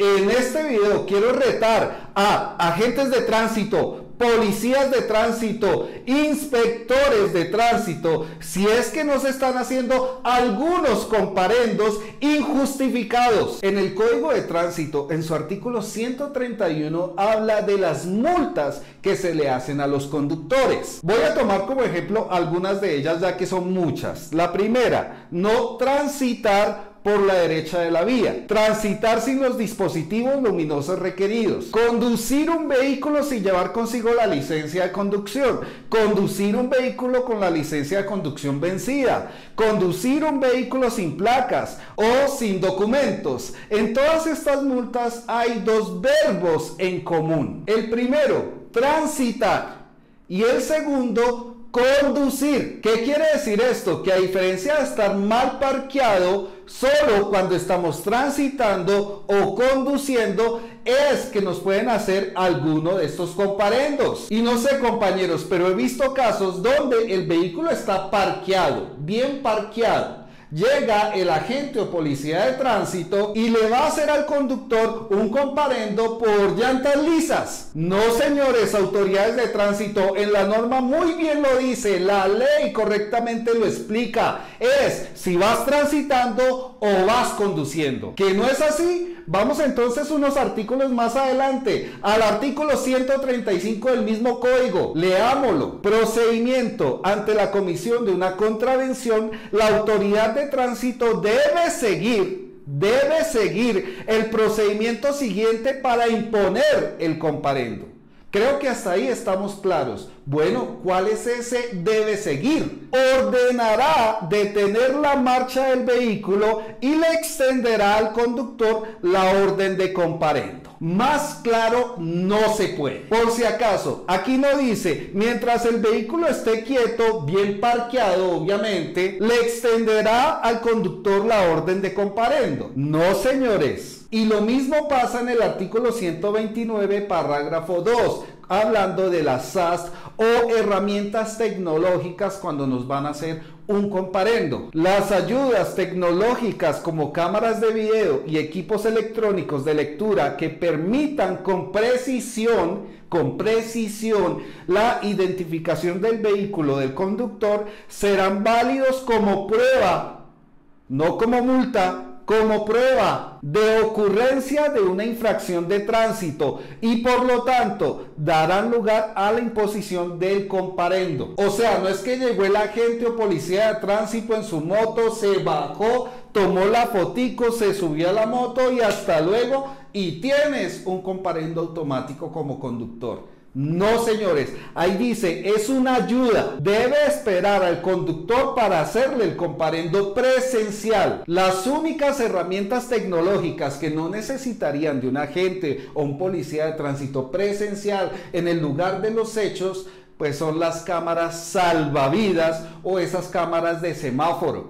En este video quiero retar a agentes de tránsito, policías de tránsito, inspectores de tránsito, si es que no se están haciendo algunos comparendos injustificados. En el Código de Tránsito, en su artículo 131, habla de las multas que se le hacen a los conductores. Voy a tomar como ejemplo algunas de ellas, ya que son muchas. La primera, no transitar por la derecha de la vía, transitar sin los dispositivos luminosos requeridos, conducir un vehículo sin llevar consigo la licencia de conducción, conducir un vehículo con la licencia de conducción vencida, conducir un vehículo sin placas o sin documentos. En todas estas multas hay dos verbos en común. El primero, transitar, y el segundo, conducir. ¿Qué quiere decir esto? Que a diferencia de estar mal parqueado, solo cuando estamos transitando o conduciendo es que nos pueden hacer alguno de estos comparendos. Y no sé, compañeros, pero he visto casos donde el vehículo está parqueado, bien parqueado. Llega el agente o policía de tránsito y le va a hacer al conductor un comparendo por llantas lisas. No, señores, autoridades de tránsito, en la norma muy bien lo dice, la ley correctamente lo explica, es si vas transitando o vas conduciendo. ¿Que no es así? Vamos entonces unos artículos más adelante, al artículo 135 del mismo código. Leámoslo. Procedimiento. Ante la comisión de una contravención, la autoridad de tránsito debe seguir el procedimiento siguiente para imponer el comparendo. Creo que hasta ahí estamos claros. Bueno, ¿cuál es ese debe seguir? Ordenará detener la marcha del vehículo y le extenderá al conductor la orden de comparendo. Más claro no se puede. Por si acaso, aquí no dice, mientras el vehículo esté quieto, bien parqueado obviamente, le extenderá al conductor la orden de comparendo. No, señores. Y lo mismo pasa en el artículo 129, párrafo 2, hablando de las SAS o herramientas tecnológicas cuando nos van a hacer un comparendo. Las ayudas tecnológicas como cámaras de video y equipos electrónicos de lectura que permitan con precisión la identificación del vehículo del conductor serán válidos como prueba, no como multa, como prueba de ocurrencia de una infracción de tránsito y por lo tanto darán lugar a la imposición del comparendo. O sea, no es que llegó el agente o policía de tránsito en su moto, se bajó, tomó la fotico, se subió a la moto y hasta luego y tienes un comparendo automático como conductor. No, señores, ahí dice, es una ayuda, debe esperar al conductor para hacerle el comparendo presencial. Las únicas herramientas tecnológicas que no necesitarían de un agente o un policía de tránsito presencial en el lugar de los hechos, pues son las cámaras salvavidas o esas cámaras de semáforo.